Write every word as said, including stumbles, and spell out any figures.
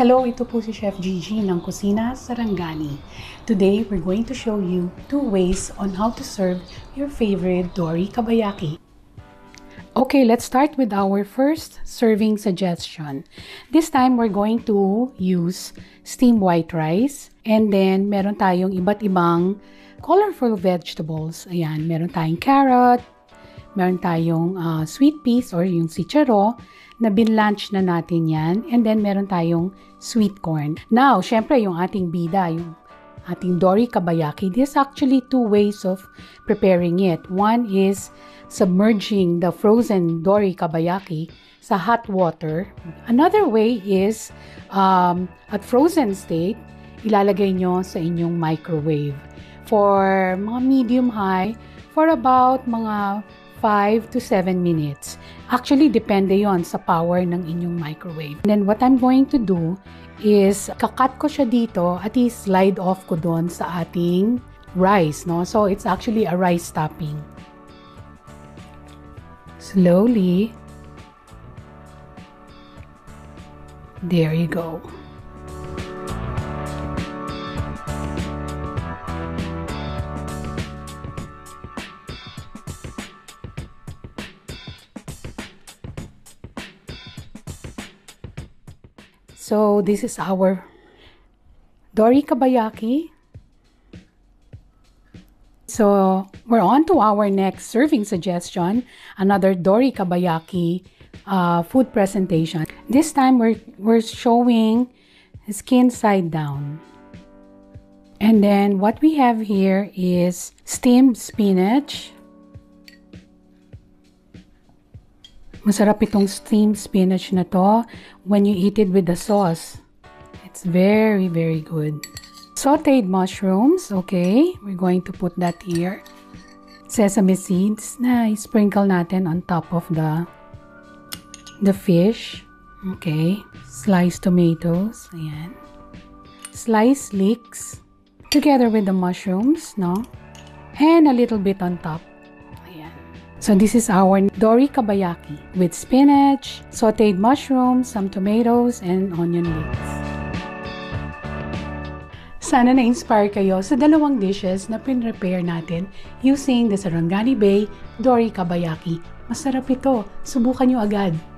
Hello, ito po si Chef Gigi ng Kusina Sarangani. Today, we're going to show you two ways on how to serve your favorite Dory Kabayaki. Okay, let's start with our first serving suggestion. This time, we're going to use steamed white rice. And then, meron tayong iba't ibang colorful vegetables. Ayan, meron tayong carrot, meron tayong uh, sweet peas or yung sichero na binlanch na natin yan. And then, meron tayong sweet corn. Now, syempre, yung ating bida, yung ating Dory Kabayaki, there's actually two ways of preparing it. One is submerging the frozen Dory Kabayaki sa hot water. Another way is, um, at frozen state, ilalagay nyo sa inyong microwave for mga medium-high for about mga five to seven minutes. Actually, depende yon sa power ng inyong microwave. And then, what I'm going to do is, kakat ko siya dito at i-slide off ko doon sa ating rice, no? So, it's actually a rice topping. Slowly. There you go. So, this is our Dory Kabayaki. So, we're on to our next serving suggestion, another Dory Kabayaki uh, food presentation. This time, we're, we're showing skin side down. And then, what we have here is steamed spinach. Masarap itong steamed spinach na to when you eat it with the sauce. It's very, very good. Sauteed mushrooms. Okay, we're going to put that here. Sesame seeds na i-sprinkle natin on top of the, the fish. Okay, sliced tomatoes. Ayan. Sliced leeks together with the mushrooms, no? And a little bit on top. So this is our Dory Kabayaki with spinach, sauteed mushrooms, some tomatoes, and onion leeks. Sana na-inspire kayo sa dalawang dishes na pin-prepare natin using the Sarangani Bay Dory Kabayaki. Masarap ito. Subukan nyo agad.